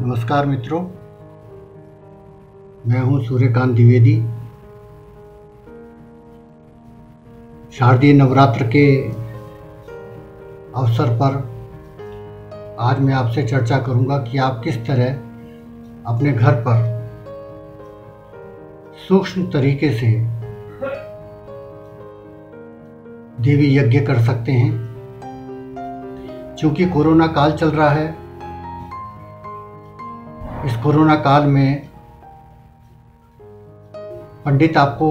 नमस्कार मित्रों, मैं हूं सूर्यकांत द्विवेदी। शारदीय नवरात्र के अवसर पर आज मैं आपसे चर्चा करूंगा कि आप किस तरह अपने घर पर सूक्ष्म तरीके से देवी यज्ञ कर सकते हैं। चूँकि कोरोना काल चल रहा है, इस कोरोना काल में पंडित आपको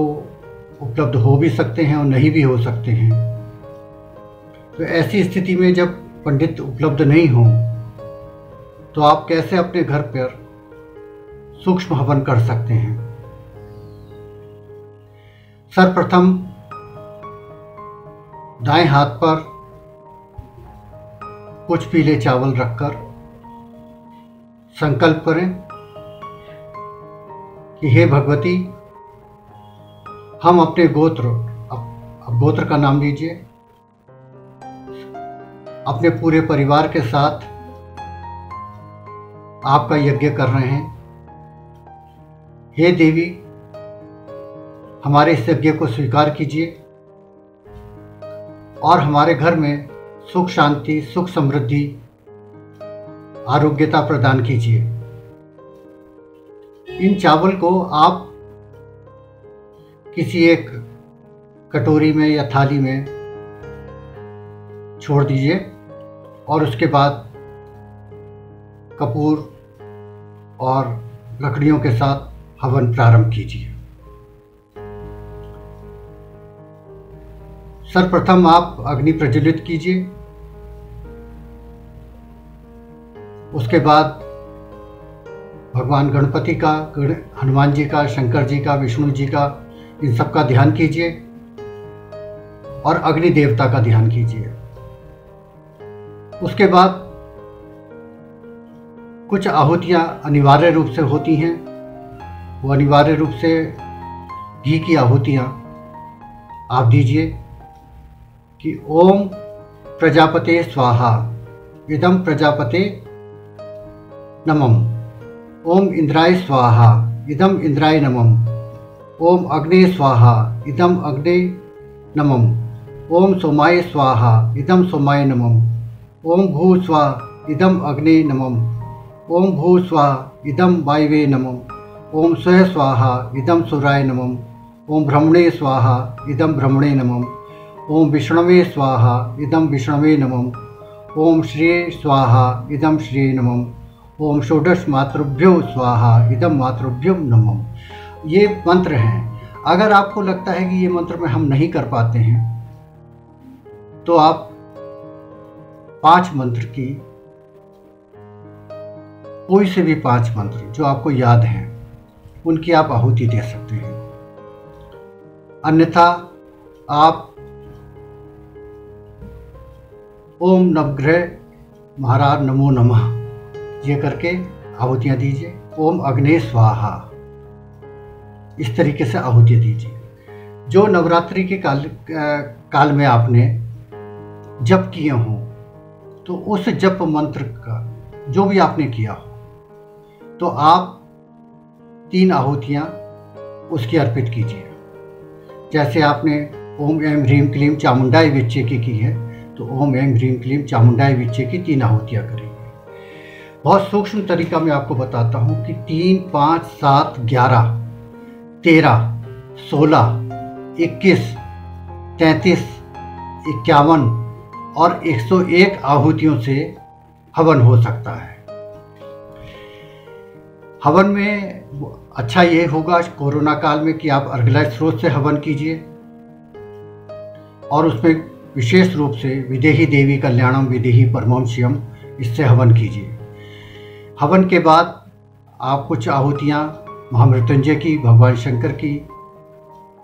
उपलब्ध हो भी सकते हैं और नहीं भी हो सकते हैं। तो ऐसी स्थिति में जब पंडित उपलब्ध नहीं हो तो आप कैसे अपने घर पर सूक्ष्म हवन कर सकते हैं। सर्वप्रथम दाएं हाथ पर कुछ पीले चावल रखकर संकल्प करें कि हे भगवती, हम अपने गोत्र, अब गोत्र का नाम लीजिए, अपने पूरे परिवार के साथ आपका यज्ञ कर रहे हैं। हे देवी, हमारे इस यज्ञ को स्वीकार कीजिए और हमारे घर में सुख शांति, सुख समृद्धि, आरोग्यता प्रदान कीजिए। इन चावल को आप किसी एक कटोरी में या थाली में छोड़ दीजिए और उसके बाद कपूर और लकड़ियों के साथ हवन प्रारंभ कीजिए। सर्वप्रथम आप अग्नि प्रज्वलित कीजिए, उसके बाद भगवान गणपति का, हनुमान जी का, शंकर जी का, विष्णु जी का, इन सब का ध्यान कीजिए और अग्नि देवता का ध्यान कीजिए। उसके बाद कुछ आहुतियाँ अनिवार्य रूप से होती हैं। वो अनिवार्य रूप से घी की आहुतियाँ आप दीजिए कि ओम प्रजापते स्वाहा, इदम प्रजापते नमम, ओम इंद्राय स्वाहा, इदम इंद्राय नमम, ओम अग्ने स्वाहा, इदम अग्ने नमम, ओम सोमाय स्वाहा, इदम सोमाय नमम, ओम भू स्वाहा, इदम अग्ने नमम, ओम भू स्वाहा, इदम वायवे नमम, ओम स्वय स्वाहा, इदम सुराय नमम, ओम ब्रह्मणे स्वाहा, इदम ब्रह्मणे नमम, ओम विष्णवे स्वाहा, इदम विष्णवे नमम, ओम श्रिये स्वाहा, इदम श्रिये नमम, ओम षोडश मातृभ्यो स्वाहा, इदम मातृभ्यो नमः। ये मंत्र हैं। अगर आपको लगता है कि ये मंत्र में हम नहीं कर पाते हैं तो आप 5 मंत्र की, कोई से भी 5 मंत्र जो आपको याद हैं उनकी आप आहुति दे सकते हैं। अन्यथा आप ओम नवग्रह महाराज नमो नमः ये करके आहुतियाँ दीजिए। ओम अग्ने स्वाहा, इस तरीके से आहुतियाँ दीजिए। जो नवरात्रि के काल में आपने जप किए हों तो उस जप मंत्र का जो भी आपने किया हो तो आप 3 आहुतियाँ उसकी अर्पित कीजिए। जैसे आपने ओम एम ह्रीम क्लीम चामुंडाई विच्चे की है तो ओम एम ह्रीम क्लीम चामुंडाई विच्चे की 3 आहुतियाँ करें। बहुत सूक्ष्म तरीका मैं आपको बताता हूँ कि 3, 5, 7, 11, 13, 16, 21, 33, 51 और 101 आहुतियों से हवन हो सकता है। हवन में अच्छा ये होगा कोरोना काल में कि आप अर्गलाइज स्रोत से हवन कीजिए और उसमें विशेष रूप से विदेही देवी कल्याणम विदेही परमंशियम, इससे हवन कीजिए। हवन के बाद आप कुछ आहुतियाँ महामृत्युंजय की, भगवान शंकर की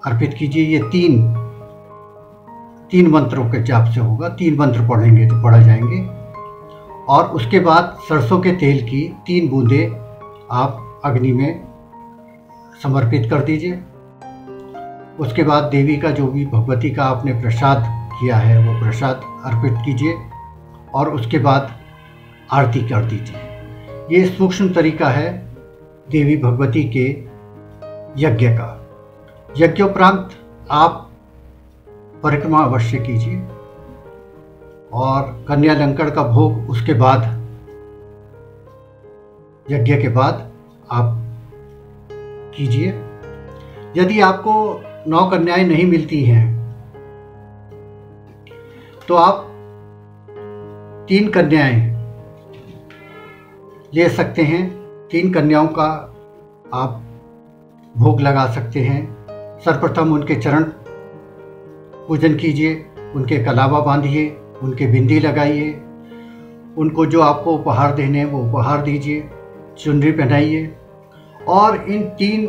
अर्पित कीजिए। ये तीन मंत्रों के जाप से होगा। 3 मंत्र पढ़ेंगे तो पढ़ा जाएंगे। और उसके बाद सरसों के तेल की 3 बूंदें आप अग्नि में समर्पित कर दीजिए। उसके बाद देवी का, जो भी भगवती का आपने प्रसाद किया है वो प्रसाद अर्पित कीजिए और उसके बाद आरती कर दीजिए। ये सूक्ष्म तरीका है देवी भगवती के यज्ञ का। यज्ञोपरांत आप परिक्रमा अवश्य कीजिए और कन्यालंकण का भोग उसके बाद, यज्ञ के बाद आप कीजिए। यदि आपको 9 कन्याएं नहीं मिलती हैं तो आप 3 कन्याएं ले सकते हैं। 3 कन्याओं का आप भोग लगा सकते हैं। सर्वप्रथम उनके चरण पूजन कीजिए, उनके कलावा बांधिए, उनके बिंदी लगाइए, उनको जो आपको उपहार देने हैं वो उपहार दीजिए, चुनरी पहनाइए और इन 3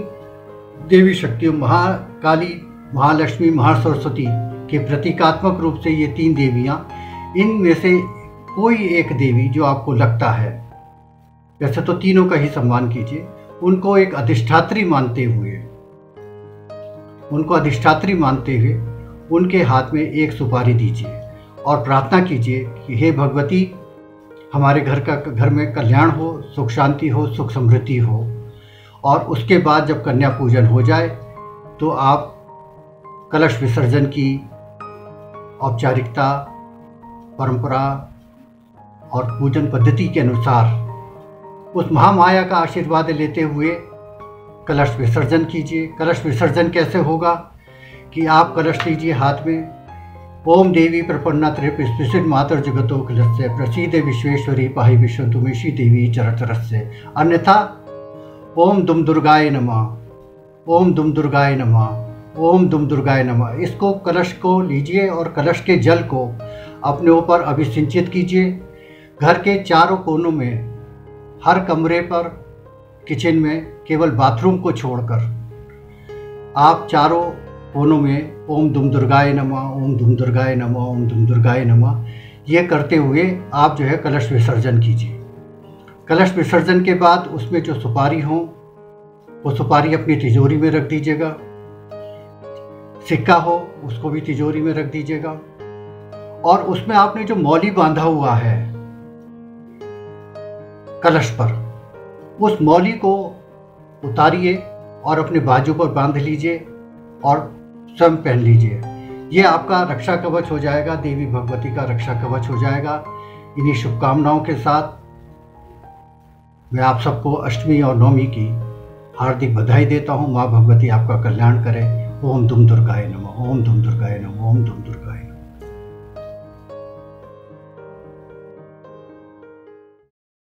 देवी शक्तियों महाकाली, महालक्ष्मी, महासरस्वती के प्रतीकात्मक रूप से ये 3 देवियाँ, इनमें से कोई एक देवी जो आपको लगता है, वैसे तो तीनों का ही सम्मान कीजिए, उनको एक अधिष्ठात्री मानते हुए, उनके हाथ में एक सुपारी दीजिए और प्रार्थना कीजिए कि हे भगवती, हमारे घर में कल्याण हो, सुख शांति हो, सुख समृद्धि हो। और उसके बाद जब कन्या पूजन हो जाए तो आप कलश विसर्जन की औपचारिकता, परंपरा और पूजन पद्धति के अनुसार उस महामाया का आशीर्वाद लेते हुए कलश विसर्जन कीजिए। कलश विसर्जन कैसे होगा कि आप कलश लीजिए हाथ में। ओम देवी प्रपन्ना त्रिपुष्पित मातर जगतो कलस्य प्रसीदे विश्वेश्वरी पाहि विश्वतुमेशी देवी चरतरस्य अन्यथा ओम दुम दुर्गाय नमः, ओम दुम दुर्गाय नमः, ओम दुम दुर्गाय नमः। इसको कलश को लीजिए और कलश के जल को अपने ऊपर अभिसिंचित कीजिए। घर के चारों कोनों में, हर कमरे पर, किचन में, केवल बाथरूम को छोड़कर आप चारों कोनों में ओम दुम दुर्गाय नमः, ओम दुम दुर्गाय नमः, ओम दुम दुर्गाय नमः, ये करते हुए आप जो है कलश विसर्जन कीजिए। कलश विसर्जन के बाद उसमें जो सुपारी हो वो सुपारी अपनी तिजोरी में रख दीजिएगा, सिक्का हो उसको भी तिजोरी में रख दीजिएगा और उसमें आपने जो मौली बांधा हुआ है कलश पर, उस मौली को उतारिए और अपने बाजू पर बांध लीजिए और स्वयं पहन लीजिए। ये आपका रक्षा कवच हो जाएगा, देवी भगवती का रक्षा कवच हो जाएगा। इन्हीं शुभकामनाओं के साथ मैं आप सबको अष्टमी और नवमी की हार्दिक बधाई देता हूँ। माँ भगवती आपका कल्याण करे। ओम दुम दुर्गाय नमः, ओम दुम दुर्गाय नमः, ओम दुम दुर्गाय।